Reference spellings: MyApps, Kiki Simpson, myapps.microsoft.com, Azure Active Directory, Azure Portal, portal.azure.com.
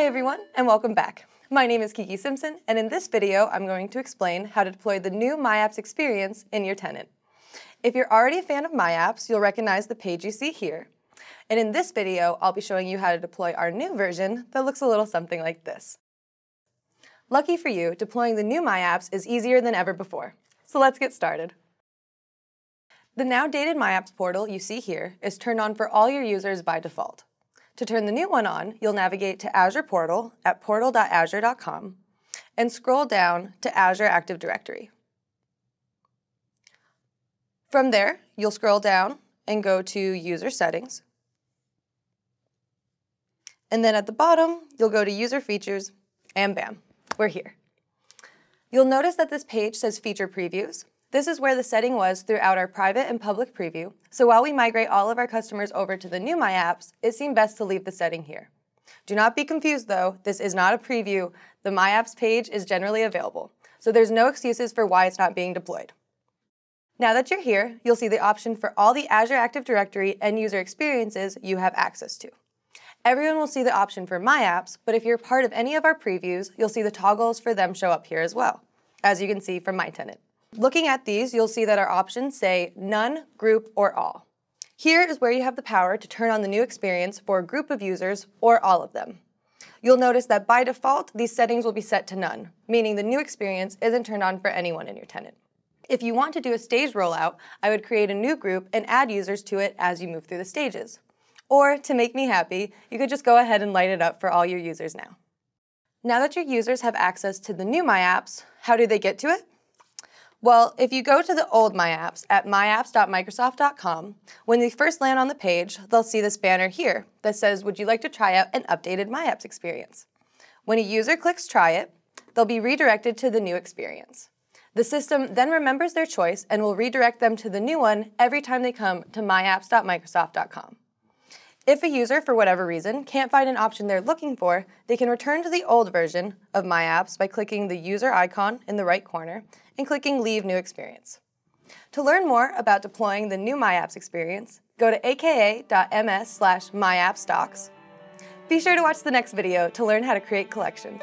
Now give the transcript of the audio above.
Hi everyone, and welcome back. My name is Kiki Simpson, and in this video I'm going to explain how to deploy the new MyApps experience in your tenant. If you're already a fan of MyApps, you'll recognize the page you see here. And in this video, I'll be showing you how to deploy our new version that looks a little something like this. Lucky for you, deploying the new MyApps is easier than ever before. So let's get started. The now dated MyApps portal you see here is turned on for all your users by default. To turn the new one on, you'll navigate to Azure Portal at portal.azure.com and scroll down to Azure Active Directory. From there, you'll scroll down and go to User Settings. And then at the bottom, you'll go to User Features, and bam, we're here. You'll notice that this page says Feature Previews. This is where the setting was throughout our private and public preview, so while we migrate all of our customers over to the new MyApps, it seemed best to leave the setting here. Do not be confused though, this is not a preview. The MyApps page is generally available, so there's no excuses for why it's not being deployed. Now that you're here, you'll see the option for all the Azure Active Directory and user experiences you have access to. Everyone will see the option for MyApps, but if you're part of any of our previews, you'll see the toggles for them show up here as well, as you can see from my tenant. Looking at these, you'll see that our options say None, Group, or All. Here is where you have the power to turn on the new experience for a group of users or all of them. You'll notice that by default, these settings will be set to None, meaning the new experience isn't turned on for anyone in your tenant. If you want to do a stage rollout, I would create a new group and add users to it as you move through the stages. Or, to make me happy, you could just go ahead and light it up for all your users now. Now that your users have access to the new MyApps, how do they get to it? Well, if you go to the old MyApps at myapps.microsoft.com, when they first land on the page, they'll see this banner here that says, would you like to try out an updated MyApps experience? When a user clicks try it, they'll be redirected to the new experience. The system then remembers their choice and will redirect them to the new one every time they come to myapps.microsoft.com. If a user, for whatever reason, can't find an option they're looking for, they can return to the old version of MyApps by clicking the user icon in the right corner and clicking Leave New Experience. To learn more about deploying the new MyApps experience, go to aka.ms/myapps docs. Be sure to watch the next video to learn how to create collections.